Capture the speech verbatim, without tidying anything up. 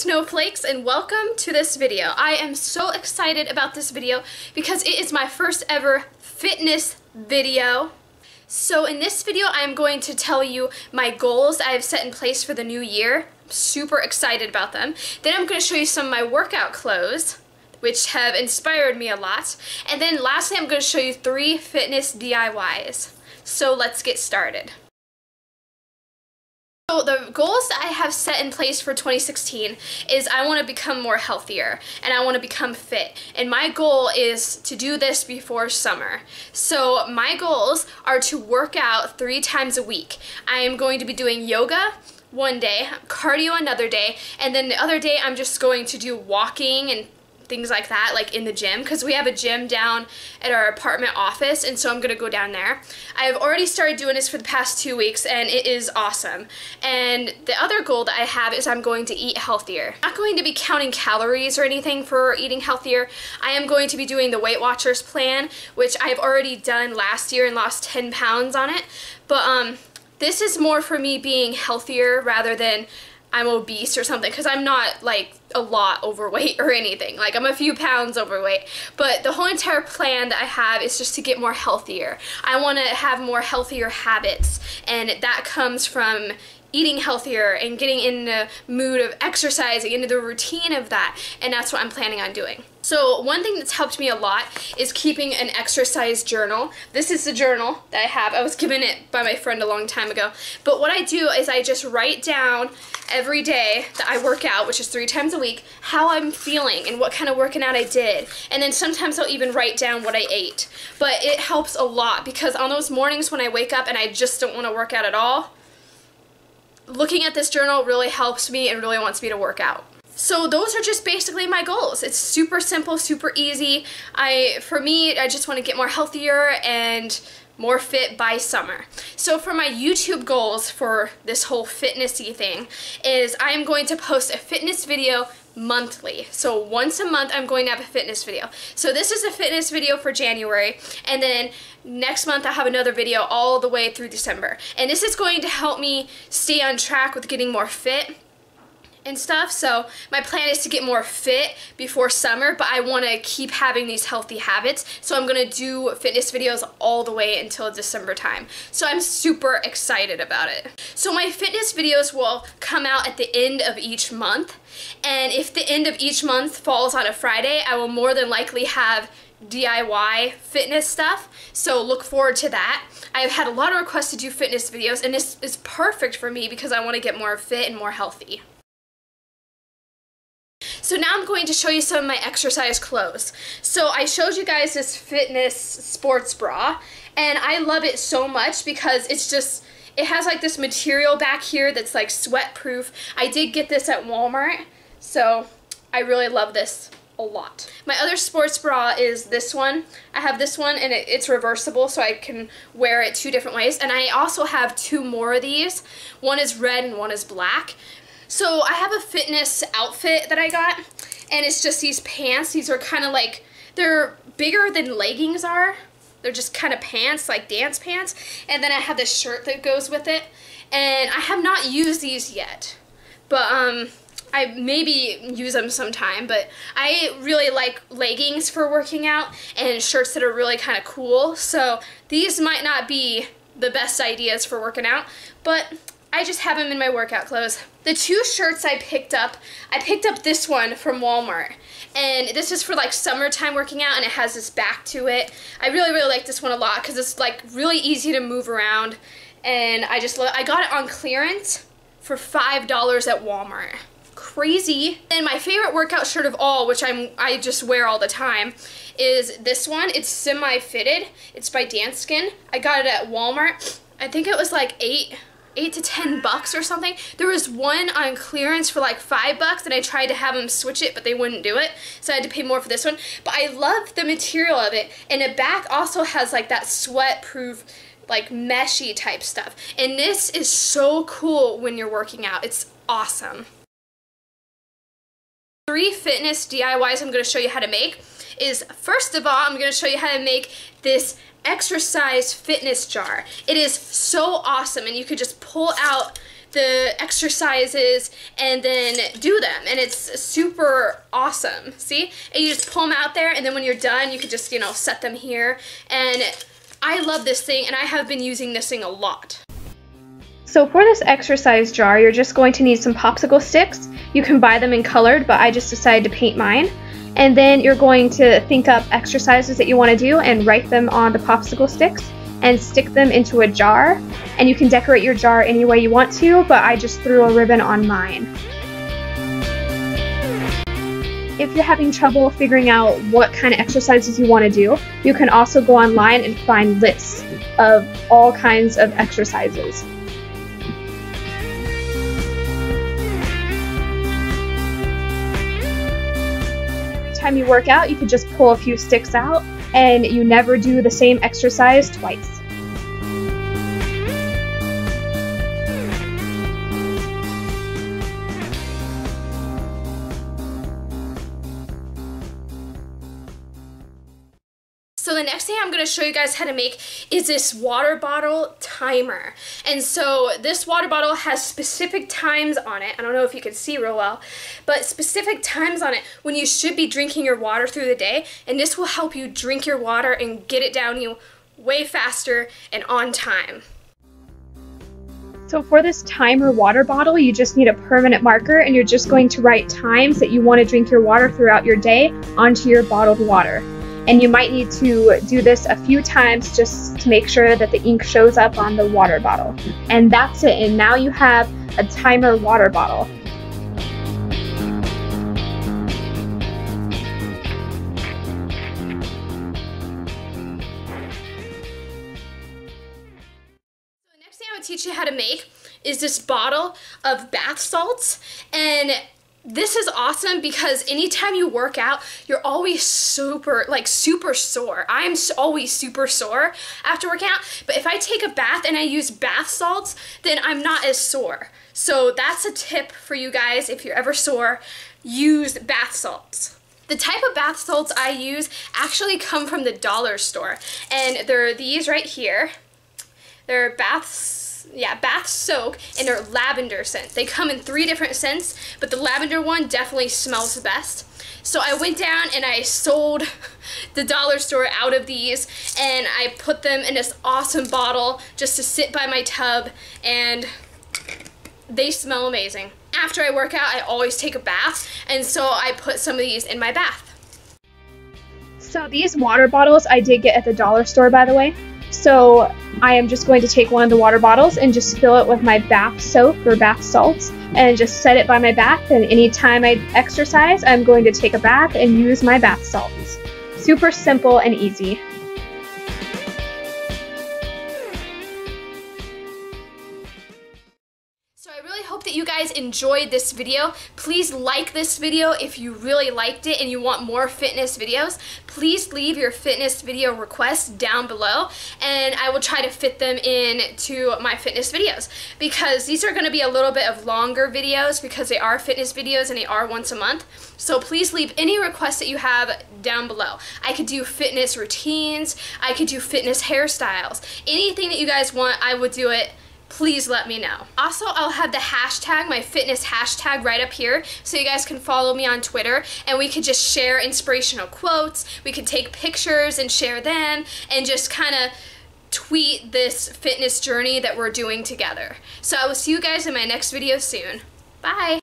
snowflakes and welcome to this video. I am so excited about this video because it is my first ever fitness video. So in this video I am going to tell you my goals I have set in place for the new year. I'm super excited about them. Then I'm going to show you some of my workout clothes, which have inspired me a lot. And then lastly I'm going to show you three fitness D I Ys. So let's get started. So the goals that I have set in place for twenty sixteen is I want to become more healthier and I want to become fit, and my goal is to do this before summer. So my goals are to work out three times a week. I am going to be doing yoga one day, cardio another day, and then the other day I'm just going to do walking and things like that, like in the gym, because we have a gym down at our apartment office, and so I'm gonna go down there. I've already started doing this for the past two weeks and it is awesome. And the other goal that I have is I'm going to eat healthier. I'm not going to be counting calories or anything for eating healthier. I am going to be doing the Weight Watchers plan, which I've already done last year and lost ten pounds on it. But um, this is more for me being healthier rather than I'm obese or something, because I'm not like a lot overweight or anything. Like, I'm a few pounds overweight, but the whole entire plan that I have is just to get more healthier. I want to have more healthier habits, and that comes from eating healthier and getting in the mood of exercising, into the routine of that, and that's what I'm planning on doing. So one thing that's helped me a lot is keeping an exercise journal. This is the journal that I have. I was given it by my friend a long time ago. But what I do is I just write down every day that I work out, which is three times a week, how I'm feeling and what kind of working out I did. And then sometimes I'll even write down what I ate. But it helps a lot, because on those mornings when I wake up and I just don't want to work out at all, looking at this journal really helps me and really wants me to work out. So those are just basically my goals. It's super simple, super easy. I, for me, I just want to get more healthier and more fit by summer. So for my YouTube goals for this whole fitnessy thing is I'm going to post a fitness video monthly. So once a month I'm going to have a fitness video. So this is a fitness video for January, and then next month I'll have another video all the way through December. And this is going to help me stay on track with getting more fit and stuff. So my plan is to get more fit before summer, but I want to keep having these healthy habits, so I'm going to do fitness videos all the way until December time. So I'm super excited about it. So my fitness videos will come out at the end of each month, and if the end of each month falls on a Friday, I will more than likely have D I Y fitness stuff, so look forward to that. I've had a lot of requests to do fitness videos, and this is perfect for me because I want to get more fit and more healthy. So now I'm going to show you some of my exercise clothes. So I showed you guys this fitness sports bra, and I love it so much because it's just, it has like this material back here that's like sweat proof. I did get this at Walmart, so I really love this a lot. My other sports bra is this one. I have this one, and it, it's reversible, so I can wear it two different ways. And I also have two more of these. One is red and one is black. So I have a fitness outfit that I got, and it's just these pants. These are kind of like, they're bigger than leggings are. They're just kind of pants, like dance pants. And then I have this shirt that goes with it, and I have not used these yet, but um, I maybe use them sometime. But I really like leggings for working out and shirts that are really kind of cool. So these might not be the best ideas for working out, but I just have them in my workout clothes. The two shirts I picked up, I picked up this one from Walmart, and this is for like summertime working out, and it has this back to it. I really, really like this one a lot because it's like really easy to move around, and I just love, I got it on clearance for five dollars at Walmart. Crazy. And my favorite workout shirt of all, which I'm, I just wear all the time, is this one. It's semi-fitted. It's by Danskin. I got it at Walmart. I think it was like eight eight to ten bucks or something. There was one on clearance for like five bucks, and I tried to have them switch it, but they wouldn't do it, so I had to pay more for this one. But I love the material of it, and the back also has like that sweat-proof, like meshy type stuff. And this is so cool when you're working out. It's awesome. Three fitness D I Ys I'm going to show you how to make is, first of all, I'm going to show you how to make this exercise fitness jar. It is so awesome, and you could just pull out the exercises and then do them, and it's super awesome. See, and you just pull them out there, and then when you're done you can just, you know, set them here. And I love this thing, and I have been using this thing a lot. So for this exercise jar, you're just going to need some popsicle sticks. You can buy them in colored, but I just decided to paint mine. And then you're going to think up exercises that you want to do and write them on the popsicle sticks and stick them into a jar. And you can decorate your jar any way you want to, but I just threw a ribbon on mine. If you're having trouble figuring out what kind of exercises you want to do, you can also go online and find lists of all kinds of exercises. Every time you work out, you could just pull a few sticks out, and you never do the same exercise twice. So the next thing I'm going to show you guys how to make is this water bottle timer. And so this water bottle has specific times on it. I don't know if you can see real well, but specific times on it when you should be drinking your water through the day. And this will help you drink your water and get it down you way faster and on time. So for this timer water bottle, you just need a permanent marker, and you're just going to write times that you want to drink your water throughout your day onto your bottled water. And you might need to do this a few times just to make sure that the ink shows up on the water bottle. And that's it, and now you have a timer water bottle. So the next thing I'm gonna teach you how to make is this bottle of bath salts. And this is awesome because anytime you work out, you're always super, like super sore. I'm always super sore after working out, but if I take a bath and I use bath salts, then I'm not as sore. So that's a tip for you guys. If you're ever sore, use bath salts. The type of bath salts I use actually come from the dollar store, and they're these right here. They're bath salts. Yeah, bath soak, and they're lavender scent. They come in three different scents, but the lavender one definitely smells the best. So I went down and I sold the dollar store out of these, and I put them in this awesome bottle just to sit by my tub, and they smell amazing. After I work out, I always take a bath, and so I put some of these in my bath. So these water bottles I did get at the dollar store, by the way. So I am just going to take one of the water bottles and just fill it with my bath soap or bath salts and just set it by my bath, and anytime I exercise, I'm going to take a bath and use my bath salts. Super simple and easy. That you guys enjoyed this video. Please like this video if you really liked it and you want more fitness videos. Please leave your fitness video requests down below, and I will try to fit them in to my fitness videos, because these are going to be a little bit of longer videos because they are fitness videos and they are once a month. So please leave any requests that you have down below. I could do fitness routines, I could do fitness hairstyles, anything that you guys want, I would do it. Please let me know. Also, I'll have the hashtag, my fitness hashtag, right up here, so you guys can follow me on Twitter, and we could just share inspirational quotes, we could take pictures and share them, and just kind of tweet this fitness journey that we're doing together. So I will see you guys in my next video soon. Bye!